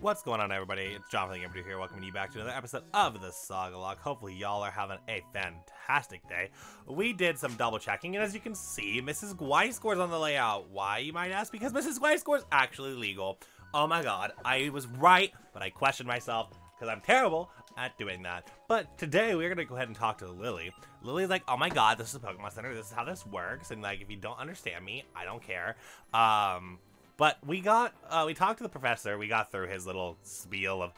What's going on, everybody? It's Jonathan Gamberdew here, welcoming you back to another episode of the Sagalog. Hopefully y'all are having a fantastic day. We did some double checking, and as you can see, Mrs. Gwyscore's on the layout. Why, you might ask? Because Mrs. Gwyscore's actually legal. Oh my god, I was right, but I questioned myself, because I'm terrible at doing that. But today, we're going to go ahead and talk to Lily. Lily's like, oh my god, this is Pokemon Center, this is how this works, and like, if you don't understand me, I don't care. But we talked to the professor, we got through his little spiel of,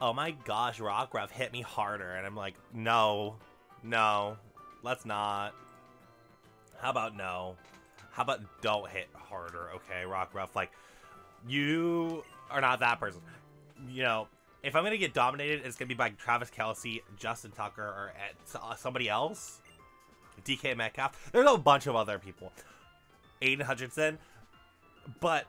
oh my gosh, Rockruff hit me harder, and I'm like, no, let's not. How about no? How about don't hit harder, okay, Rockruff? Like, you are not that person. You know, if I'm gonna get dominated, it's gonna be by Travis Kelce, Justin Tucker, or somebody else. DK Metcalf. There's a bunch of other people. Aiden Hutchinson, but...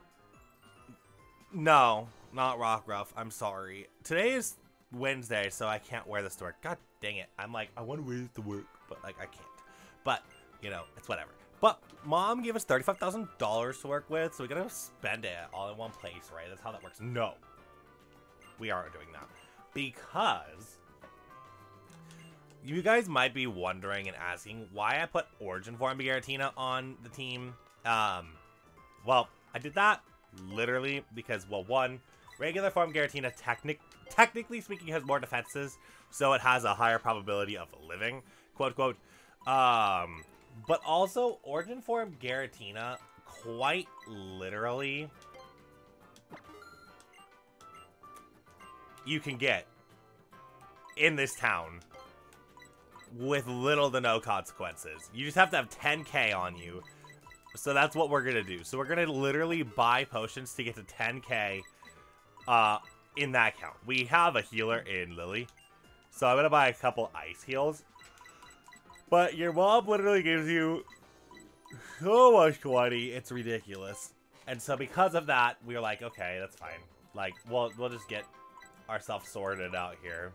no, not Rockruff. I'm sorry. Today is Wednesday, so I can't wear this to work. God dang it. I'm like, I want to wear this to work, but like, I can't. But, you know, it's whatever. But Mom gave us $35,000 to work with, so we got to spend it all in one place, right? That's how that works. No, we aren't doing that. Because you guys might be wondering and asking why I put Origin Form Giratina on the team. Well, I did that. Literally, because, well, one, regular form Giratina, technically speaking, has more defenses, so it has a higher probability of living, quote, quote. But also, Origin Form Giratina, quite literally, you can get in this town with little to no consequences. You just have to have 10K on you. So that's what we're going to do. So we're going to literally buy potions to get to 10K in that account. We have a healer in Lily. So I'm going to buy a couple ice heals. But your mom literally gives you so much money. It's ridiculous. And so because of that, we were like, okay, that's fine. Like, we'll just get ourselves sorted out here.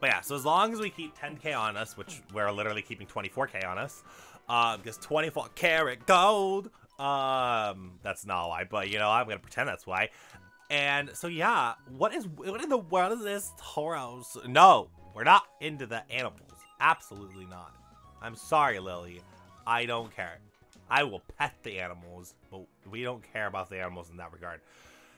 But yeah, so as long as we keep 10K on us, which we're literally keeping 24K on us, because 24 karat gold, that's not why, but you know, I'm going to pretend that's why. And so yeah, what in the world is this Tauros? No, we're not into the animals. Absolutely not. I'm sorry, Lily. I don't care. I will pet the animals, but we don't care about the animals in that regard.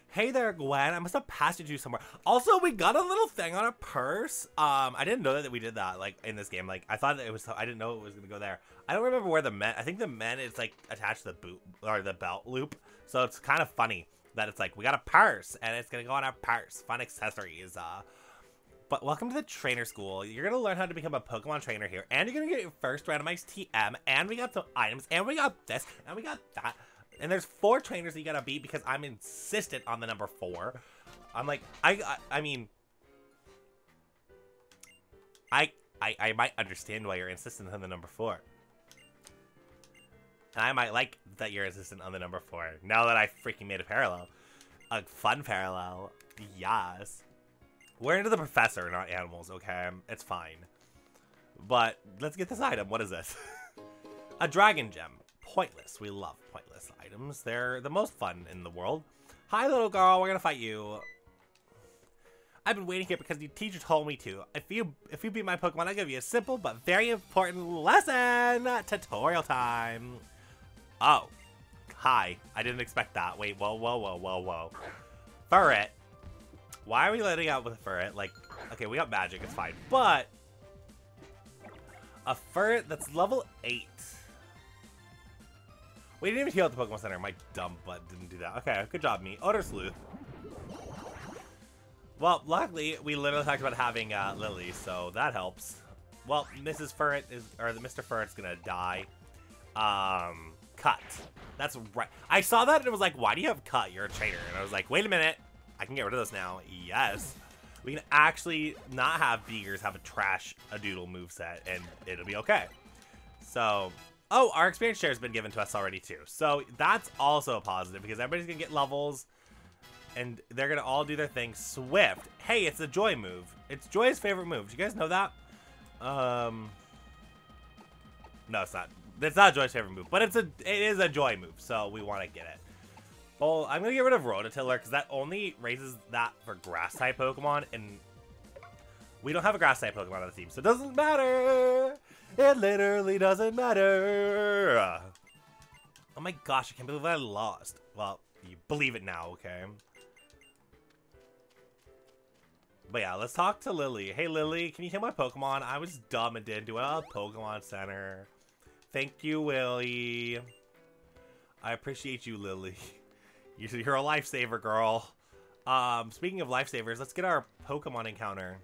Hey there, Gwen. I must have passed you somewhere. Also, we got a little thing on a purse. I didn't know that we did that, like, in this game. Like, I thought that it was... I didn't know it was going to go there. I don't remember where the men... I think the men is, like, attached to the boot... or the belt loop. So it's kind of funny that it's like, we got a purse, and it's going to go on our purse. Fun accessories. But welcome to the trainer school. You're going to learn how to become a Pokemon trainer here. And you're going to get your first randomized TM. And we got some items. And we got this. And we got that. And there's 4 trainers that you gotta beat because I'm insistent on the number 4. I'm like, I mean, I might understand why you're insistent on the number 4. And I might like that you're insistent on the number 4. Now that I freaking made a parallel. A fun parallel. Yes. We're into the professor, not animals, okay? It's fine. But let's get this item. What is this? A dragon gem. Pointless. We love pointless items. They're the most fun in the world. Hi, little girl. We're gonna fight you. I've been waiting here because the teacher told me to. If you beat my Pokemon, I'll give you a simple but very important lesson. Tutorial time. Oh, hi. I didn't expect that. Wait. Whoa. Whoa. Whoa. Whoa. Whoa. Furret. Why are we letting out with a Furret? Like, okay, we got magic. It's fine. But a Furret that's level 8. We didn't even heal at the Pokemon Center. My dumb butt didn't do that. Okay, good job, me. Odor Sleuth. Well, luckily, we literally talked about having Lily, so that helps. Well, Mrs. Furret is, or Mr. Furret's gonna die. Cut. That's right. I saw that and it was like, why do you have Cut? You're a traitor. And I was like, wait a minute. I can get rid of this now. Yes. We can actually not have Beegers have a trash-a-doodle moveset, and it'll be okay. So... oh, our experience share has been given to us already, too. So that's also a positive because everybody's going to get levels and they're going to all do their thing. Swift. Hey, it's a Joy move. It's Joy's favorite move. Do you guys know that? No, it's not. It's not Joy's favorite move, but it is a Joy move. So we want to get it. Well, I'm going to get rid of Rototiller because that only raises that for Grass-type Pokemon, and we don't have a Grass-type Pokemon on the team, so it doesn't matter! It literally doesn't matter! Oh my gosh, I can't believe I lost. Well, you believe it now, okay? But yeah, let's talk to Lily. Hey Lily, can you heal my Pokemon? I was dumb and didn't do it at Pokemon Center. Thank you, Willie. I appreciate you, Lily. You're a lifesaver, girl. Speaking of lifesavers, let's get our Pokemon encounter.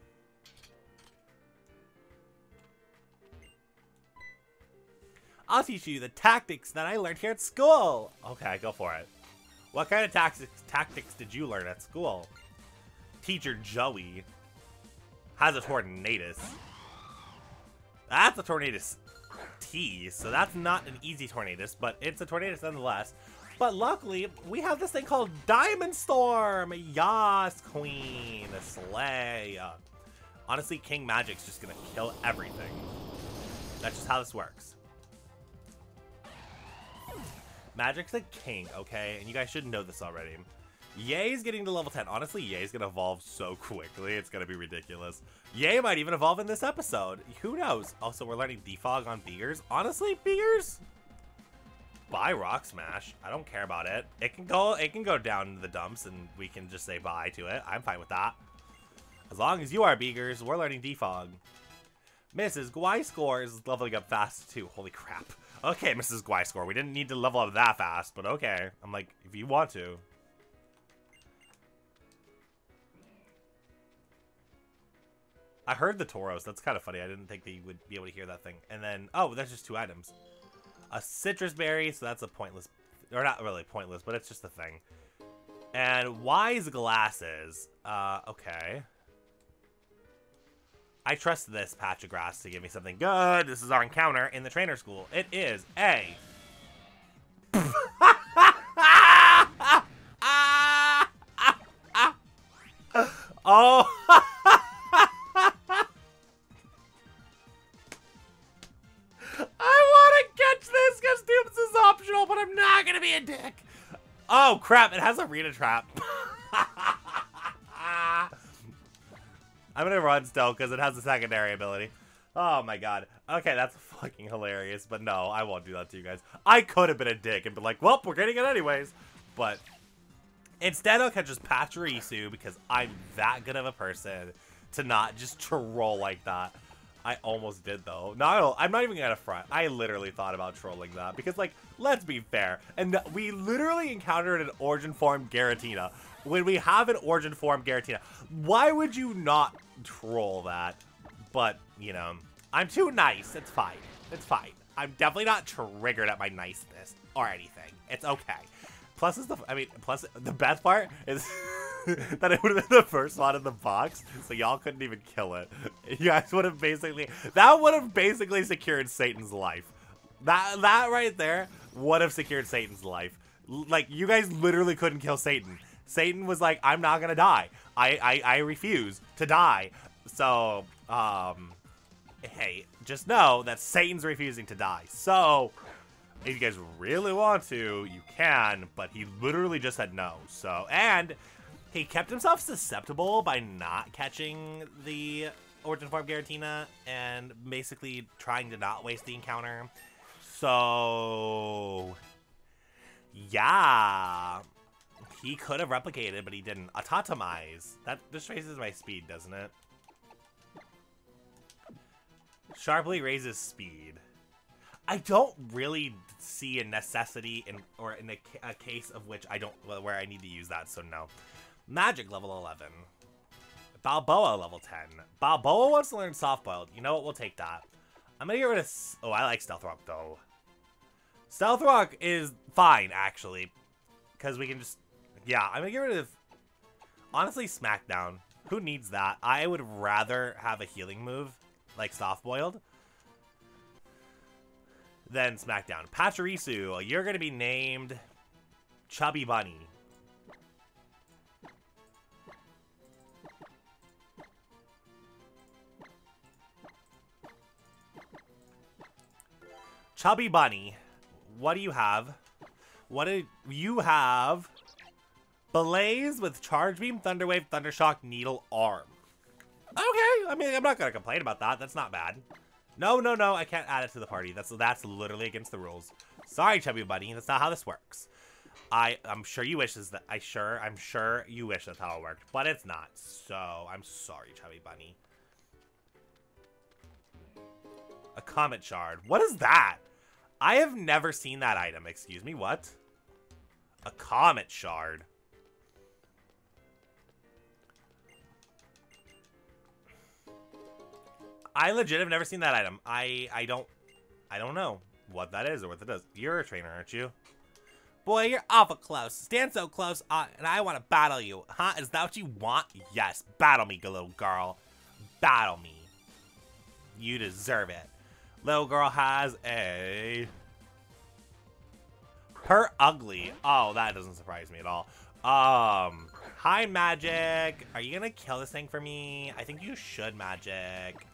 I'll teach you the tactics that I learned here at school. Okay, go for it. What kind of tactics did you learn at school? Teacher Joey has a Tornadus. That's a Tornadus T, so that's not an easy Tornadus, but it's a Tornadus nonetheless. But luckily, we have this thing called Diamond Storm! Yas, Queen! Slay! Honestly, King Magic's just gonna kill everything. That's just how this works. Magic's a king, okay? And you guys should know this already. Yea's getting to level 10. Honestly, Yea's gonna evolve so quickly. It's gonna be ridiculous. Yea might even evolve in this episode. Who knows? Also, we're learning Defog on Beegers. Honestly, Beegers? Bye, Rock Smash. I don't care about it. It can go down to the dumps, and we can just say bye to it. I'm fine with that. As long as you are, Beegers, we're learning Defog. Mrs. Gwyscore is leveling up fast too. Holy crap. Okay, Mrs. Gwyscore. We didn't need to level up that fast, but okay. I'm like, if you want to. I heard the Tauros. That's kind of funny. I didn't think they would be able to hear that thing. And then, oh, that's just two items. A citrus berry, so that's a pointless, or not really pointless, but it's just a thing. And wise glasses. Okay. I trust this patch of grass to give me something good. This is our encounter in the trainer school. It is a. Oh. Dick. Oh crap, it has a Rita trap. I'm gonna run still because it has a secondary ability. Oh my god. Okay, that's fucking hilarious, but no, I won't do that to you guys. I could have been a dick and been like, well, we're getting it anyways. But instead I'll catch just Pachirisu because I'm that good of a person to not just troll like that. I almost did, though. No, I'm not even gonna front. I literally thought about trolling that because, like, let's be fair. And we literally encountered an Origin Form Giratina. When we have an Origin Form Giratina, why would you not troll that? But, you know, I'm too nice. It's fine. It's fine. I'm definitely not triggered at my niceness or anything. It's okay. Plus the best part is that it would have been the first spot in the box, so y'all couldn't even kill it. You guys would have basically secured Satan's life. That right there would have secured Satan's life. Like, you guys literally couldn't kill Satan. Satan was like, I'm not gonna die. I refuse to die. So, hey, just know that Satan's refusing to die. So, if you guys really want to, you can, but he literally just said no. So, and he kept himself susceptible by not catching the Origin Form Giratina and basically trying to not waste the encounter. So, yeah, he could have replicated, but he didn't. Autotomize. That just raises my speed, doesn't it? Sharply raises speed. I don't really see a necessity in a case of which where I need to use that, so no. Magic level 11. Balboa level 10. Balboa wants to learn Softboiled. You know what? We'll take that. I'm gonna get rid of. Oh, I like Stealth Rock though. Stealth Rock is fine actually, because we can just. Yeah, I'm gonna get rid of. Honestly, Smackdown. Who needs that? I would rather have a healing move like Softboiled. Then Smackdown. Pachirisu, you're going to be named Chubby Bunny. Chubby Bunny, what do you have? What do you have? Blaze with Charge Beam, Thunder Wave, Thunder Shock, Needle Arm. Okay, I mean, I'm not gonna complain about that. That's not bad. No, no, no, I can't add it to the party. That's literally against the rules. Sorry, Chubby Bunny, that's not how this works. I'm sure you wish that I'm sure you wish that's how it worked, but it's not. So I'm sorry, Chubby Bunny. A Comet shard. What is that? I have never seen that item. Excuse me, what? A Comet shard. I legit have never seen that item. I don't know what that is or what it does. You're a trainer, aren't you? Boy, you're awful close. Stand so close, and I want to battle you. Huh? Is that what you want? Yes. Battle me, little girl. Battle me. You deserve it. Little girl has a... Her ugly. Oh, that doesn't surprise me at all. Hi, Magic. Are you going to kill this thing for me? I think you should, Magic.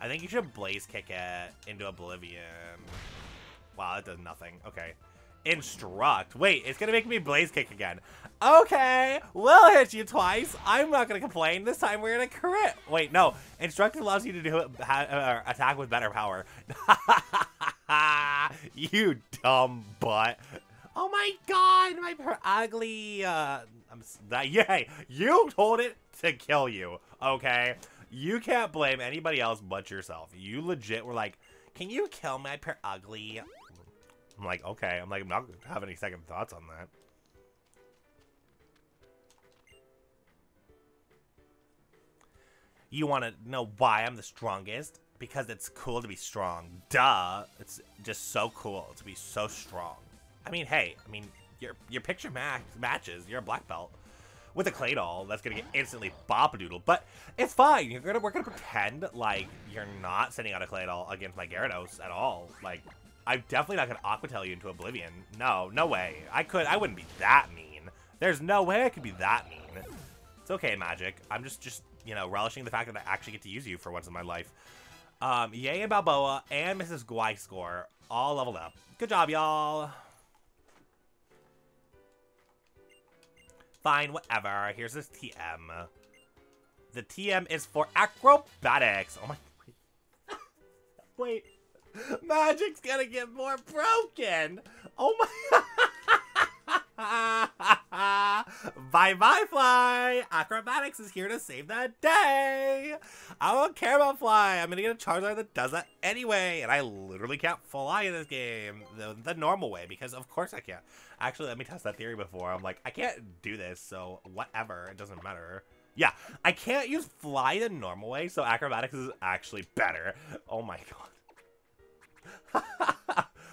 I think you should Blaze Kick it into oblivion. Wow, that does nothing. Okay. Instruct. Wait, it's gonna make me Blaze Kick again. Okay, we'll hit you twice. I'm not gonna complain. This time we're gonna crit. Wait, no. Instruct allows you to do attack with better power. You dumb butt. Oh my god, my poor ugly. Yay, you told it to kill you. Okay, you can't blame anybody else but yourself. You legit were like, can you kill my poor ugly? I'm like, okay. I'm like, I'm not going to have any second thoughts on that. You want to know why I'm the strongest? Because it's cool to be strong. Duh. It's just so cool to be so strong. I mean, hey. I mean, your picture matches. You're a black belt. With a clay doll, that's going to get instantly bop-a-doodle. But it's fine. We're going to pretend like you're not sending out a clay doll against my Gyarados at all. Like... I'm definitely not going to Aqua Tail you into oblivion. No, no way. I wouldn't be that mean. There's no way I could be that mean. It's okay, Magic. I'm just, you know, relishing the fact that I actually get to use you for once in my life. Yay and Balboa and Mrs. Gwyscore all leveled up. Good job, y'all. Fine, whatever. Here's this TM. The TM is for acrobatics. Oh my... Wait. Magic's gonna get more broken. Oh my. Bye bye, Fly. Acrobatics is here to save the day. I don't care about Fly. I'm gonna get a Charizard that does that anyway. And I literally can't fly in this game the normal way because of course I can't. Actually, let me test that theory before. I'm like, I can't do this, so whatever. It doesn't matter. Yeah, I can't use Fly the normal way, so acrobatics is actually better. Oh my god.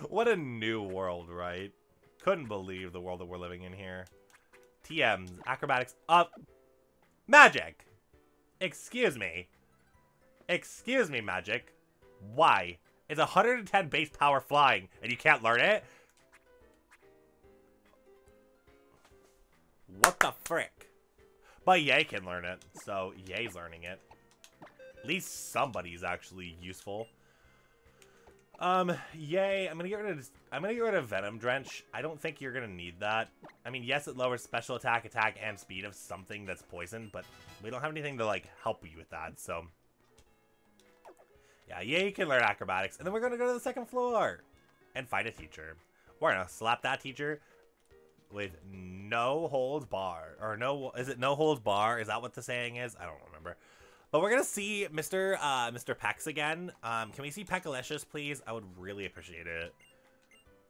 What a new world, right? Couldn't believe the world that we're living in here. TMs, acrobatics, up. Magic! Excuse me. Excuse me, Magic. Why? It's 110 base power flying, and you can't learn it? What the frick? But Yay can learn it, so Yay's learning it. At least somebody's actually useful. Yay, I'm gonna get rid of Venom Drench. I don't think you're gonna need that. I mean, yes, it lowers special attack, and speed of something that's poison, but we don't have anything to, like, help you with that, so. Yeah, Yay, you can learn acrobatics, and then we're gonna go to the second floor and find a teacher. We're gonna slap that teacher with no holds bar, or no, is it no holds bar? Is that what the saying is? I don't remember. But we're gonna see Mr. Pex again. Can we see Peckalicious, please? I would really appreciate it.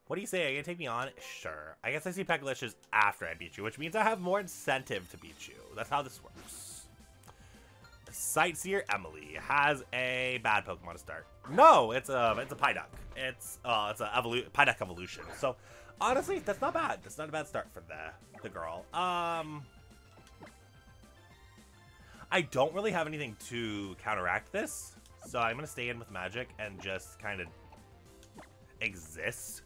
What do you say? Are you gonna take me on? Sure. I guess I see Peckalicious after I beat you, which means I have more incentive to beat you. That's how this works. Sightseer Emily has a bad Pokemon to start. No, it's a Pie duck. It's a Pie duck evolution. So honestly, that's not bad. That's not a bad start for the girl. I don't really have anything to counteract this, so I'm going to stay in with Magic and just kind of exist.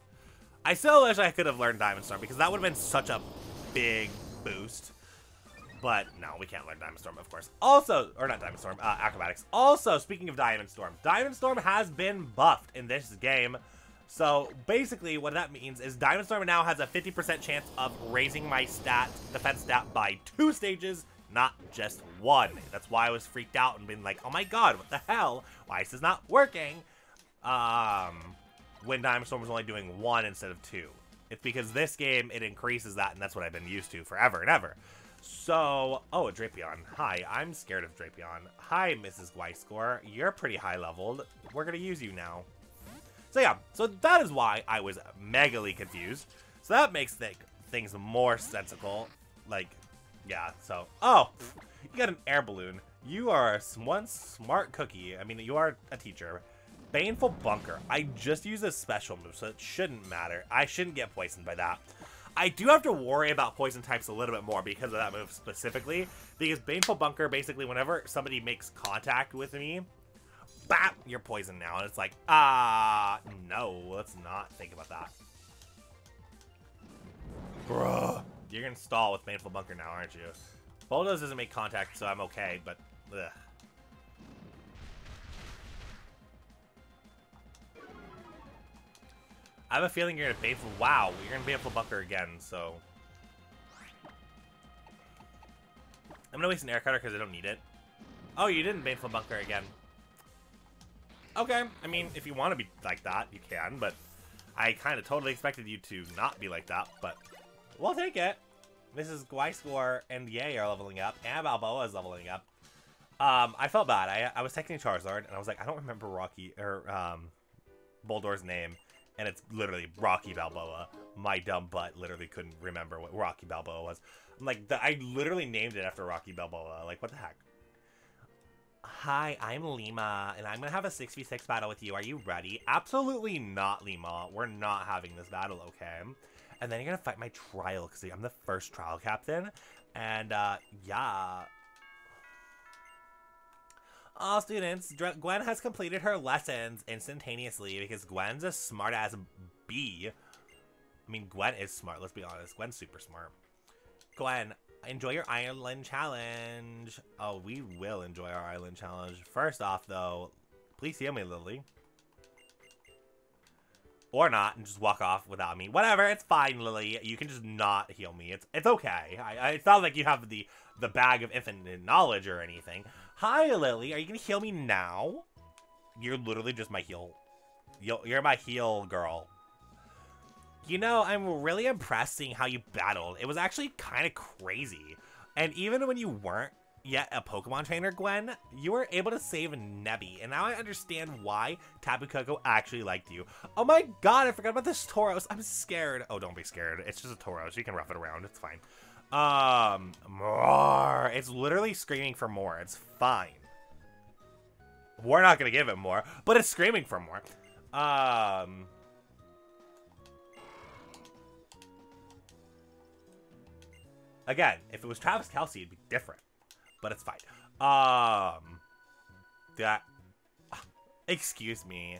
I still wish I could have learned Diamond Storm because that would have been such a big boost. But no, we can't learn Diamond Storm, of course. Also, or not Diamond Storm, acrobatics. Also, speaking of Diamond Storm has been buffed in this game. So basically what that means is Diamond Storm now has a 50% chance of raising my stat, defense stat, by 2 stages, not just 1. That's why I was freaked out and been like, oh my god, what the hell? Why is this not working? When Diamond Storm was only doing 1 instead of 2. It's because this game, it increases that, and that's what I've been used to forever and ever. So, oh, a Drapion. Hi, I'm scared of Drapion. Hi, Mrs. Gwyscore. You're pretty high leveled. We're going to use you now. So yeah, so that is why I was megally confused. So that makes things more sensical. Like, yeah, so, oh, you got an air balloon. You are one smart cookie. I mean, you are a teacher. Baneful Bunker. I just used a special move, so it shouldn't matter. I shouldn't get poisoned by that. I do have to worry about poison types a little bit more because of that move specifically. Because Baneful Bunker, basically, whenever somebody makes contact with me, bap, you're poisoned now. And it's like, no, let's not think about that. Bruh. You're gonna stall with Baneful Bunker now, aren't you? Bulldoze doesn't make contact, so I'm okay, but, ugh. I have a feeling you're gonna Baneful. Wow, you're gonna Baneful Bunker again, so. I'm gonna waste an air cutter because I don't need it. Oh, you didn't Baneful Bunker again. Okay, I mean, if you want to be like that, you can, but I kind of totally expected you to not be like that, but we'll take it. Mrs. Gwyscore and Yay are leveling up, and Balboa is leveling up. I felt bad. I was texting Charizard, and I was like, I don't remember Rocky, or Boldor's name. And it's literally Rocky Balboa. My dumb butt literally couldn't remember what Rocky Balboa was. I'm like, I literally named it after Rocky Balboa. Like, what the heck? Hi, I'm Lima, and I'm going to have a 6v6 battle with you. Are you ready? Absolutely not, Lima. We're not having this battle, okay? And then you're going to fight my trial, because I'm the first trial captain. And, yeah. All students, Gwen has completed her lessons instantaneously because Gwen's a smart-ass bee. I mean, Gwen is smart, let's be honest. Gwen's super smart. Gwen, enjoy your island challenge. Oh, we will enjoy our island challenge. First off, though, please heal me, Lily. Or not, and just walk off without me. Whatever, it's fine, Lily. You can just not heal me. It's okay. It's not like you have the bag of infinite knowledge or anything. Hi, Lily. Are you going to heal me now? You're literally just my heal. You're my heal girl. You know, I'm really impressed seeing how you battled. It was actually kind of crazy. And even when you weren't yet a Pokemon trainer, Gwen, you were able to save Nebby. And now I understand why Tapu Koko actually liked you. Oh my god, I forgot about this Tauros. I'm scared. Oh, don't be scared. It's just a Tauros. You can rough it around. It's fine. More. It's literally screaming for more. It's fine. We're not gonna give it more, but it's screaming for more. Again, if it was Travis Kelce, it'd be different, but it's fine. Excuse me.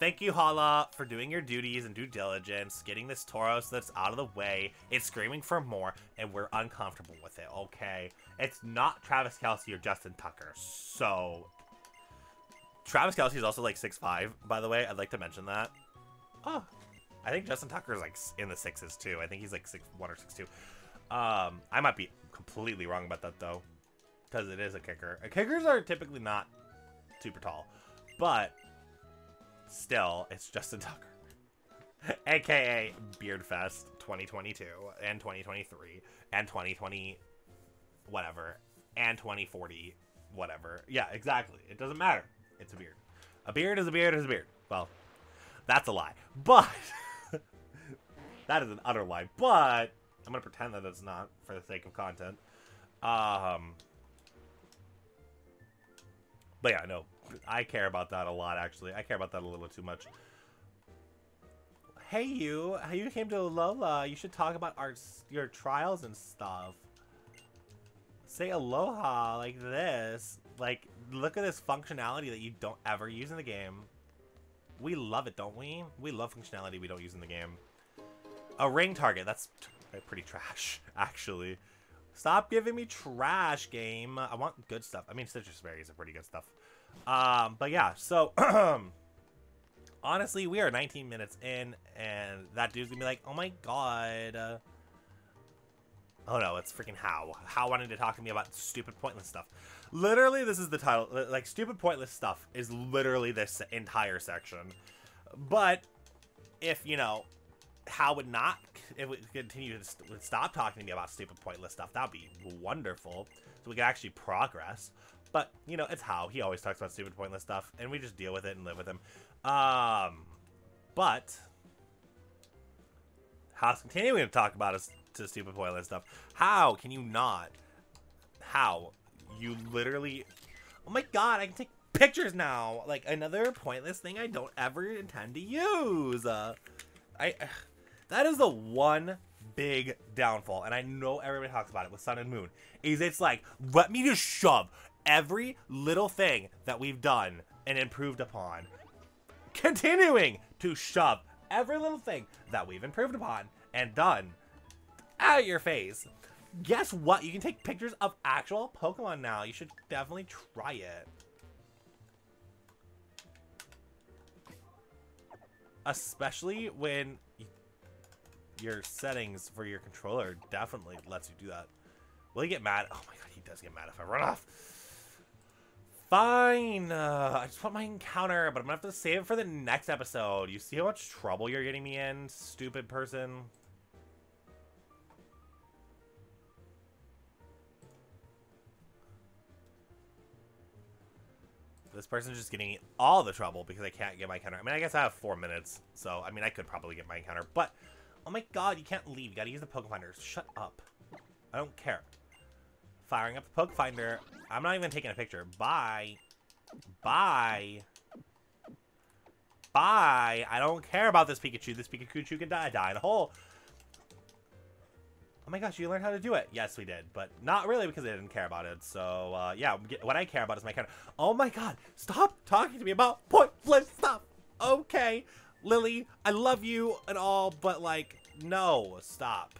Thank you, Hala, for doing your duties and due diligence, getting this Tauros that's out of the way. It's screaming for more, and we're uncomfortable with it, okay? It's not Travis Kelce or Justin Tucker, so... Travis Kelce is also, like, 6'5", by the way. I'd like to mention that. Oh, I think Justin Tucker is, like, in the 6s, too. I think he's, like, 6'1 or 6'2". I might be completely wrong about that, though, because it is a kicker. Kickers are typically not super tall, but... Still, it's Justin Tucker, aka Beardfest 2022 and 2023 and 2020 whatever and 2040 whatever. Yeah, exactly. It doesn't matter. It's a beard. A beard is a beard is a beard. Well, that's a lie, but that is an utter lie, but I'm gonna pretend that it's not for the sake of content. But yeah, no, I care about that a lot, actually. I care about that a little too much. Hey, you. How you came to Alola. You should talk about your trials and stuff. Say aloha like this. Like, look at this functionality that you don't ever use in the game. We love it, don't we? We love functionality we don't use in the game. A ring target. That's pretty trash, actually. Stop giving me trash, game. I want good stuff. I mean, citrus berries are pretty good stuff. But yeah, so Honestly, we are 19 minutes in, and that dude's gonna be like, oh my god. Oh no, it's freaking How. How wanted to talk to me about stupid, pointless stuff. Literally, this is the title. Like, stupid, pointless stuff is literally this entire section. But if, you know, How would not, if we continue to stop talking to me about stupid, pointless stuff, that'd be wonderful. So we could actually progress. But, you know, it's How. He always talks about stupid, pointless stuff, and we just deal with it and live with him. But How's continuing to talk about us to stupid, pointless stuff. How can you not? How? You literally... Oh my god, I can take pictures now! Like, another pointless thing I don't ever intend to use! That is the one big downfall, and I know everybody talks about it with Sun and Moon, is it's like, let me just shove every little thing that we've done and improved upon, continuing to shove every little thing that we've improved upon and done out of your face. Guess what? You can take pictures of actual Pokemon now. You should definitely try it. Especially when your settings for your controller definitely lets you do that. Will he get mad? Oh my god, he does get mad if I run off. Fine. I just want my encounter, but I'm gonna have to save it for the next episode. You see how much trouble you're getting me in, stupid person? This person's just getting all the trouble because I can't get my encounter. I mean, I guess I have 4 minutes, so, I mean, I could probably get my encounter, but... Oh my god, you can't leave. You gotta use the Pokefinder. Shut up. I don't care. Firing up the Pokefinder. I'm not even taking a picture. Bye. Bye. Bye. I don't care about this Pikachu. This Pikachu can die. Die in a hole. Oh my gosh, you learned how to do it. Yes, we did, but not really because I didn't care about it. So, yeah, what I care about is my counter. Oh my god, stop talking to me about pointless stuff. Okay, Lily, I love you and all, but, like, no, stop.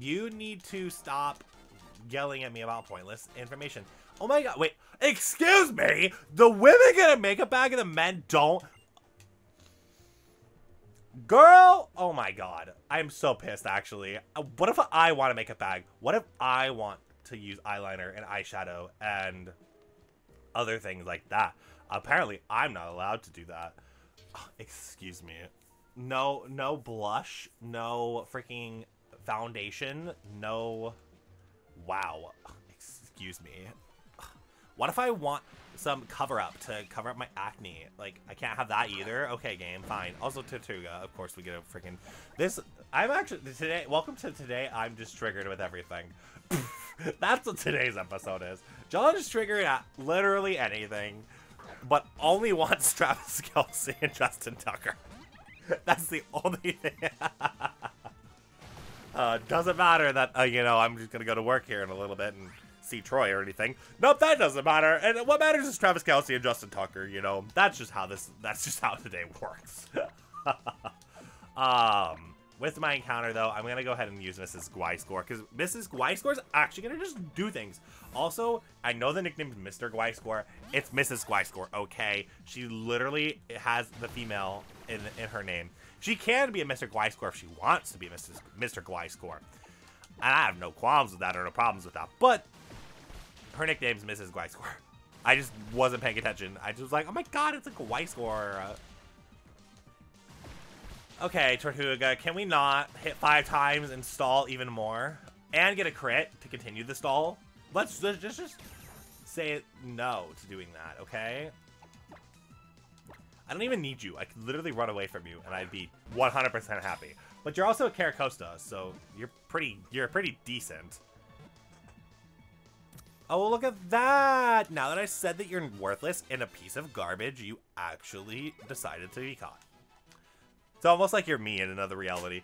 You need to stop yelling at me about pointless information. Oh my god, wait, excuse me? The women get a makeup bag and the men don't? Girl, oh my god, I'm so pissed. Actually, what if I want to make a bag? What if I want to use eyeliner and eyeshadow and other things like that? Apparently I'm not allowed to do that. Oh, excuse me. No blush, no freaking foundation, no. Wow, excuse me. What if I want some cover-up to cover up my acne? Like, I can't have that either. Okay, game, fine. Also, Tortuga, of course, we get a freaking... This, I'm actually... Today, welcome to today, I'm just triggered with everything. That's what today's episode is. John is triggered at literally anything, but only wants Travis Kelce and Justin Tucker. That's the only thing. Doesn't matter that, you know, I'm just gonna go to work here in a little bit and... see Troy or anything. Nope, that doesn't matter. And what matters is Travis Kelce and Justin Tucker, you know. That's just how today works. With my encounter though, I'm gonna go ahead and use Mrs. Gwyscore because Mrs. Gwyscore is actually gonna just do things. Also, I know the nickname is Mr. Gwyscore. It's Mrs. Gwyscore, okay? She literally has the female in her name. She can be a Mr. Gwyscore if she wants to be a Mr. Gwyscore. And I have no qualms with that or no problems with that, but her nickname's Mrs. Gwyscore. I just wasn't paying attention. I just was like, oh my god, it's a Gwyscore. Okay, Tortuga, can we not hit 5 times and stall even more? And get a crit to continue the stall? Let's just say no to doing that, okay? I don't even need you. I could literally run away from you and I'd be 100% happy. But you're also a Caracosta, so you're pretty decent. Oh, look at that! Now that I said that you're worthless and a piece of garbage, you actually decided to be caught. It's almost like you're me in another reality.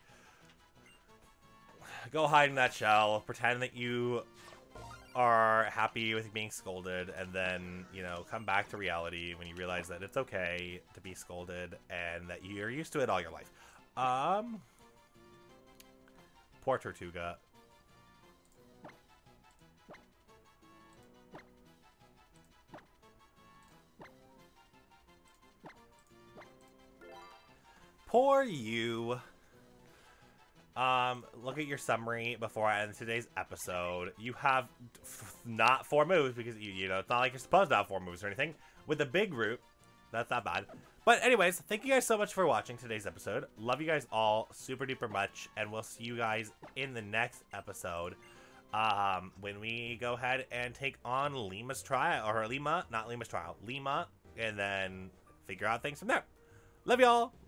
Go hide in that shell, pretend that you are happy with being scolded, and then, you know, come back to reality when you realize that it's okay to be scolded and that you're used to it all your life. Poor Tortuga. Poor you. Look at your summary before I end today's episode. You have not four moves because, you know, it's not like you're supposed to have four moves or anything. With a big root, that's not bad. But anyways, thank you guys so much for watching today's episode. Love you guys all super duper much. And we'll see you guys in the next episode. When we go ahead and take on Lima's trial, or Lima, not Lima's trial, Lima, and then figure out things from there. Love y'all.